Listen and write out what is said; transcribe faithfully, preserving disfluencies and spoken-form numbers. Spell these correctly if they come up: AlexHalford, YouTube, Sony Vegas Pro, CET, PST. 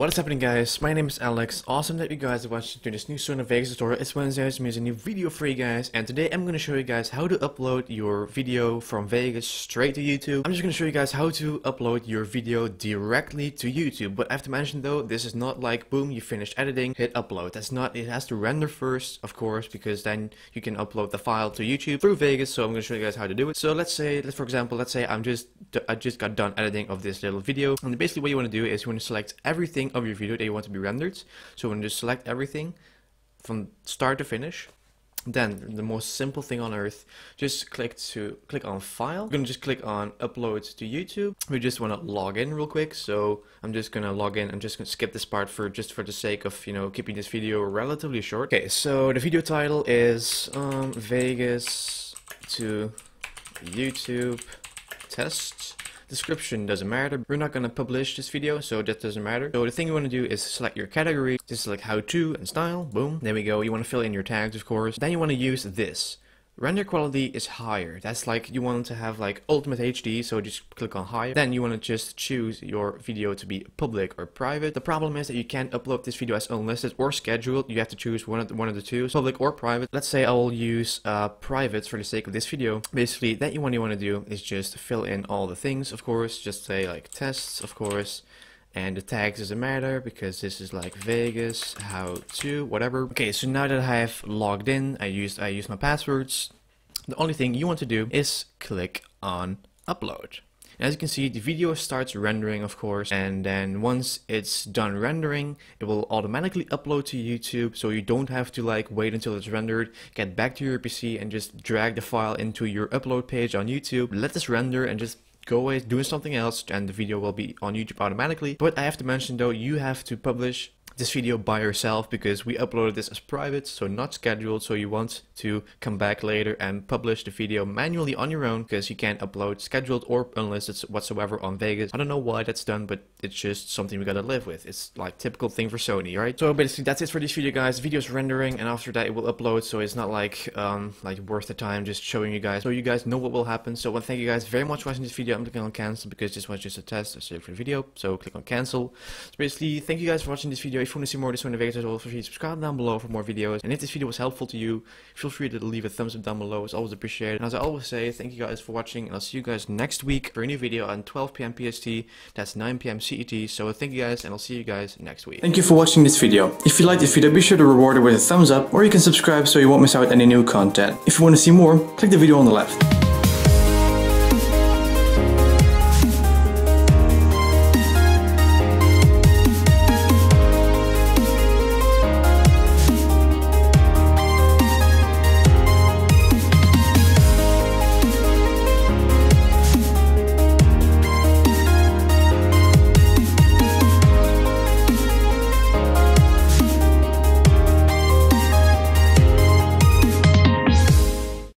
What is happening, guys? My name is Alex. Awesome that you guys are watching this new Sony Vegas tutorial. It's Wednesday, I'm making a new video for you guys, and today I'm going to show you guys how to upload your video from Vegas straight to YouTube. I'm just going to show you guys how to upload your video directly to YouTube. But I have to mention though, this is not like boom, you finished editing, hit upload. That's not, it has to render first, of course, because then you can upload the file to YouTube through Vegas. So I'm going to show you guys how to do it. So let's say, let's, for example, let's say I'm just, I just got done editing of this little video. And basically what you want to do is you want to select everything of your video that you want to be rendered. So when you just select everything from start to finish, then the most simple thing on earth, just click to click on file. We're gonna just click on upload to YouTube. We just want to log in real quick, so I'm just gonna log in. I'm just gonna skip this part for just for the sake of, you know, keeping this video relatively short. Okay, so the video title is um, Vegas to YouTube test. Description doesn't matter. We're not going to publish this video, so that doesn't matter. So the thing you want to do is select your category. This is like how to and style. Boom. There we go. You want to fill in your tags, of course. Then you want to use this. Render quality is higher. That's like you want to have like ultimate H D, so just click on higher. Then you want to just choose your video to be public or private. The problem is that you can't upload this video as unlisted or scheduled. You have to choose one of the, one of the two, public or private. Let's say I will use uh, private for the sake of this video. Basically, that you want you want to do is just fill in all the things, of course. Just say like tests, of course. And the tags doesn't matter because this is like Vegas, how to, whatever. Okay, so now that I have logged in, I used I used my passwords. The only thing you want to do is click on upload. And as you can see, the video starts rendering, of course, and then once it's done rendering, it will automatically upload to YouTube, so you don't have to like wait until it's rendered, get back to your P C and just drag the file into your upload page on YouTube. Let this render and just go away doing something else, and the video will be on YouTube automatically. But I have to mention though, you have to publish this video by yourself because we uploaded this as private, so not scheduled. So you want to come back later and publish the video manually on your own because you can't upload scheduled or unless it's whatsoever on Vegas. I don't know why that's done, but it's just something we gotta live with. It's like typical thing for Sony, right? So basically that's it for this video, guys. The video's rendering and after that it will upload, so it's not like um like worth the time just showing you guys, so you guys know what will happen. So I want to thank you guys very much for watching this video. I'm clicking on cancel because this was just a test, a save for the video, so click on cancel. So basically thank you guys for watching this video. If you want to see more of this Sony Vegas tutorial, feel free to subscribe down below for more videos. And if this video was helpful to you, feel free to leave a thumbs up down below. It's always appreciated. And as I always say, thank you guys for watching, and I'll see you guys next week for a new video on twelve P M P S T. That's nine P M C E T. So thank you guys, and I'll see you guys next week. Thank you for watching this video. If you liked this video, be sure to reward it with a thumbs up, or you can subscribe so you won't miss out any new content. If you want to see more, click the video on the left.